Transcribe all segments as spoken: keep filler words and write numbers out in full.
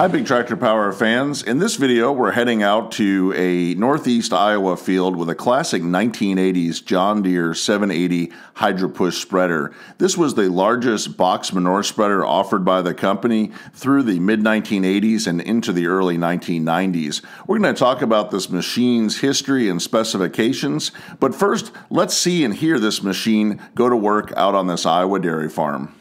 Hi Big Tractor Power fans. In this video we're heading out to a northeast Iowa field with a classic nineteen eighties John Deere seven eighty Hydra Push spreader. This was the largest box manure spreader offered by the company through the mid nineteen eighties and into the early nineteen nineties. We're going to talk about this machine's history and specifications, but first let's see and hear this machine go to work out on this Iowa dairy farm.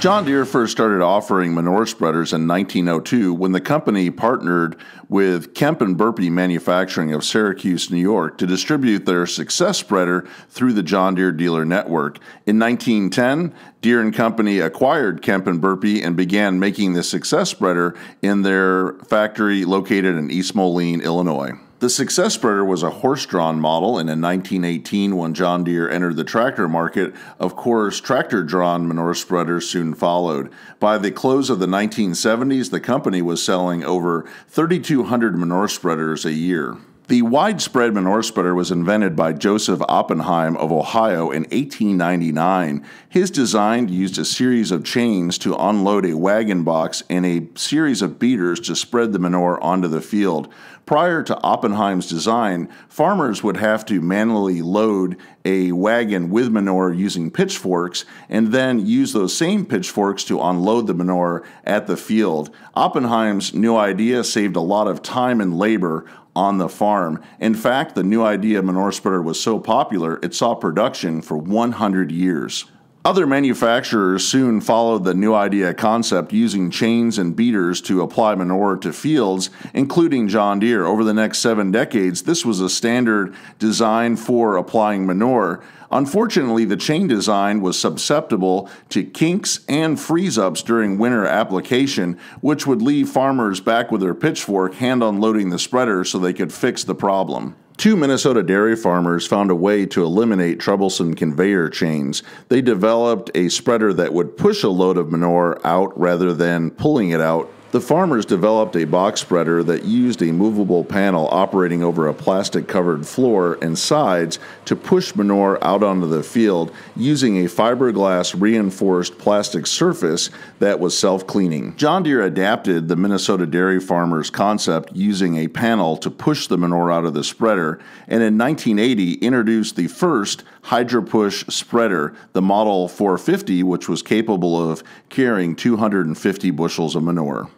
John Deere first started offering manure spreaders in nineteen oh two when the company partnered with Kemp and Burpee Manufacturing of Syracuse, New York to distribute their Success spreader through the John Deere dealer network. In nineteen ten, Deere and Company acquired Kemp and Burpee and began making the Success spreader in their factory located in East Moline, Illinois. The Success spreader was a horse-drawn model, and in nineteen eighteen, when John Deere entered the tractor market, of course, tractor-drawn manure spreaders soon followed. By the close of the nineteen seventies, the company was selling over thirty-two hundred manure spreaders a year. The widespread manure spreader was invented by Joseph Oppenheim of Ohio in eighteen ninety-nine. His design used a series of chains to unload a wagon box and a series of beaters to spread the manure onto the field. Prior to Oppenheim's design, farmers would have to manually load a wagon with manure using pitchforks and then use those same pitchforks to unload the manure at the field. Oppenheim's New Idea saved a lot of time and labor on the farm. In fact, the New Idea manure spreader was so popular it saw production for one hundred years. Other manufacturers soon followed the New Idea concept using chains and beaters to apply manure to fields, including John Deere. Over the next seven decades, this was a standard design for applying manure. Unfortunately, the chain design was susceptible to kinks and freeze-ups during winter application, which would leave farmers back with their pitchfork hand-unloading the spreader so they could fix the problem. Two Minnesota dairy farmers found a way to eliminate troublesome conveyor chains. They developed a spreader that would push a load of manure out rather than pulling it out. The farmers developed a box spreader that used a movable panel operating over a plastic-covered floor and sides to push manure out onto the field using a fiberglass-reinforced plastic surface that was self-cleaning. John Deere adapted the Minnesota dairy farmers' concept using a panel to push the manure out of the spreader, and in nineteen eighty introduced the first Hydra Push spreader, the Model four fifty, which was capable of carrying two hundred fifty bushels of manure.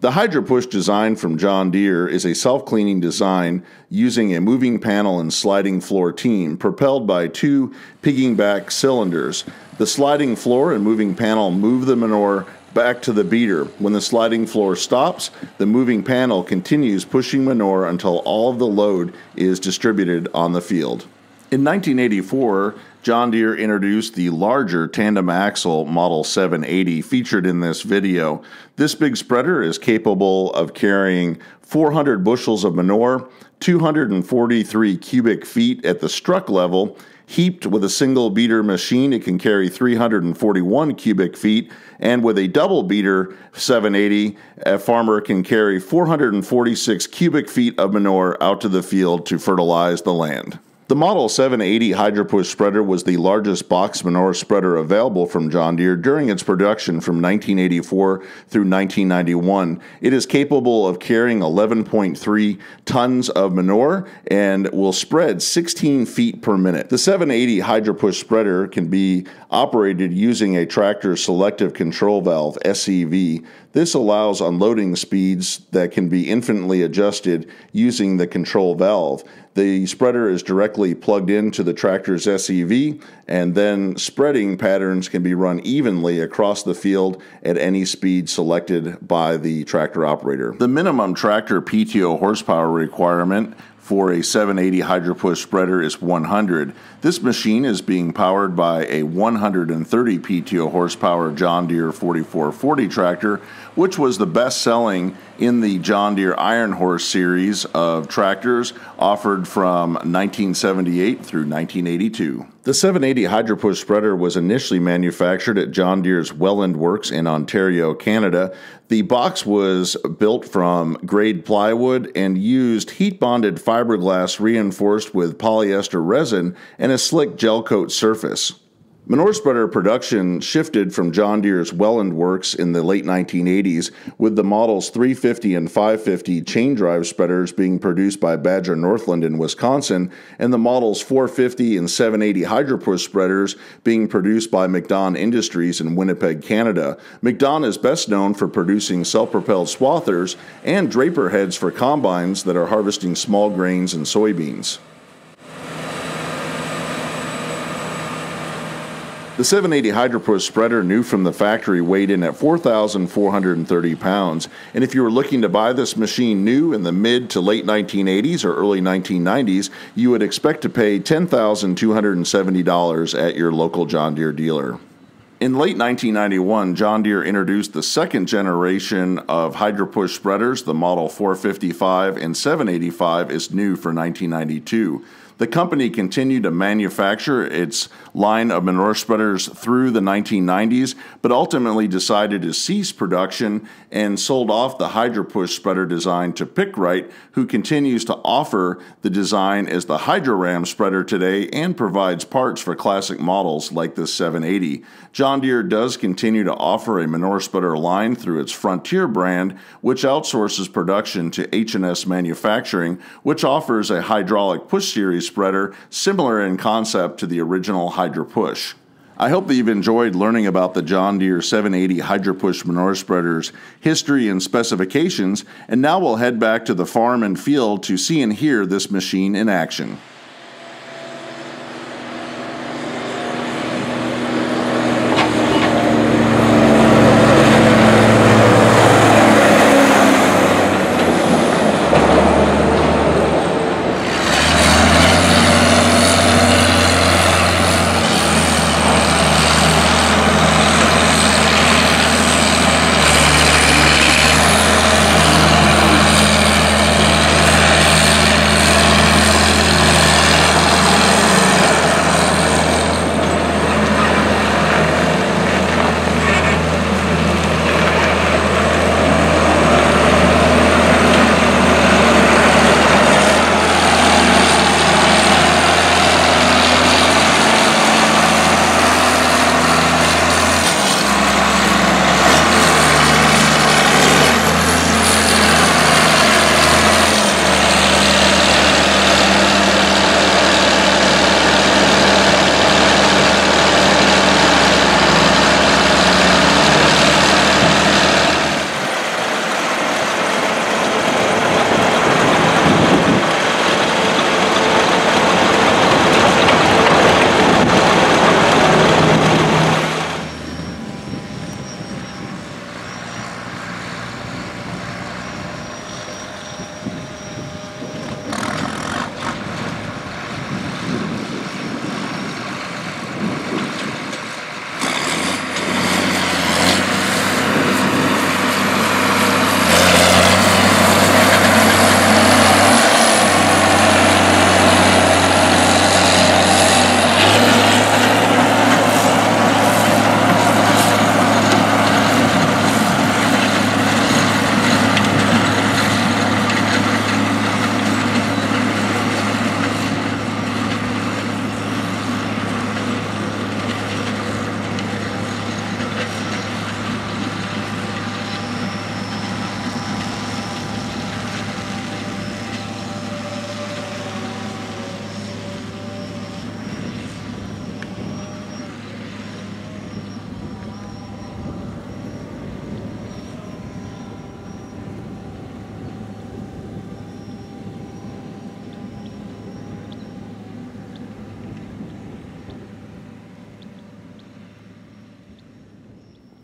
The Hydra Push design from John Deere is a self-cleaning design using a moving panel and sliding floor team, propelled by two pigging back cylinders. The sliding floor and moving panel move the manure back to the beater. When the sliding floor stops, the moving panel continues pushing manure until all of the load is distributed on the field. In nineteen eighty-four, John Deere introduced the larger tandem axle Model seven eighty featured in this video. This big spreader is capable of carrying four hundred bushels of manure, two hundred forty-three cubic feet at the struck level. Heaped with a single beater machine, it can carry three hundred forty-one cubic feet, and with a double beater seven eighty, a farmer can carry four hundred forty-six cubic feet of manure out to the field to fertilize the land. The Model seven eighty Hydra Push spreader was the largest box manure spreader available from John Deere during its production from nineteen eighty-four through nineteen ninety-one. It is capable of carrying eleven point three tons of manure and will spread sixteen feet per minute. The seven eighty Hydra Push spreader can be operated using a tractor selective control valve, S C V. This allows unloading speeds that can be infinitely adjusted using the control valve. The spreader is directly plugged into the tractor's S E V, and then spreading patterns can be run evenly across the field at any speed selected by the tractor operator. The minimum tractor P T O horsepower requirement for a seven eighty Hydra Push spreader is one hundred. This machine is being powered by a one hundred thirty P T O horsepower John Deere forty-four forty tractor, which was the best-selling in the John Deere Iron Horse series of tractors offered from nineteen seventy-eight through nineteen eighty-two. The seven eighty Hydra Push spreader was initially manufactured at John Deere's Welland Works in Ontario, Canada. The box was built from grade plywood and used heat-bonded fiberglass reinforced with polyester resin and a slick gel coat surface. Manure spreader production shifted from John Deere's Welland Works in the late nineteen eighties, with the models three fifty and five fifty chain drive spreaders being produced by Badger Northland in Wisconsin, and the models four fifty and seven eighty Hydra Push spreaders being produced by MacDon Industries in Winnipeg, Canada. MacDon is best known for producing self-propelled swathers and draper heads for combines that are harvesting small grains and soybeans. The seven eighty Hydra Push spreader, new from the factory, weighed in at four thousand four hundred thirty pounds, and if you were looking to buy this machine new in the mid to late nineteen eighties or early nineteen nineties, you would expect to pay ten thousand two hundred seventy dollars at your local John Deere dealer. In late nineteen ninety-one, John Deere introduced the second generation of Hydra Push spreaders. The model four fifty-five and seven eighty-five is new for nineteen ninety-two. The company continued to manufacture its line of manure spreaders through the nineteen nineties, but ultimately decided to cease production and sold off the Hydra Push spreader design to Pickright, who continues to offer the design as the hydro-ram spreader today and provides parts for classic models like the seven eighty. John Deere does continue to offer a manure spreader line through its Frontier brand, which outsources production to H and S Manufacturing, which offers a hydraulic push series spreader similar in concept to the original Hydra Push. I hope that you've enjoyed learning about the John Deere seven eighty Hydra Push manure spreader's history and specifications, and now we'll head back to the farm and field to see and hear this machine in action.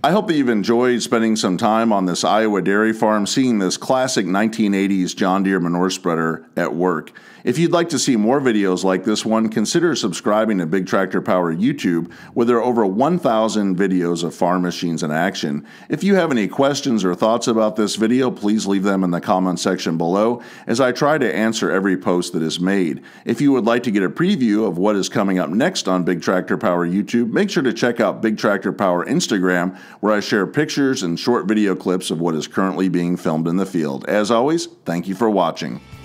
I hope that you've enjoyed spending some time on this Iowa dairy farm, seeing this classic nineteen eighties John Deere manure spreader at work. If you'd like to see more videos like this one, consider subscribing to Big Tractor Power YouTube, where there are over one thousand videos of farm machines in action. If you have any questions or thoughts about this video, please leave them in the comment section below, as I try to answer every post that is made. If you would like to get a preview of what is coming up next on Big Tractor Power YouTube, make sure to check out Big Tractor Power Instagram, where I share pictures and short video clips of what is currently being filmed in the field. As always, thank you for watching.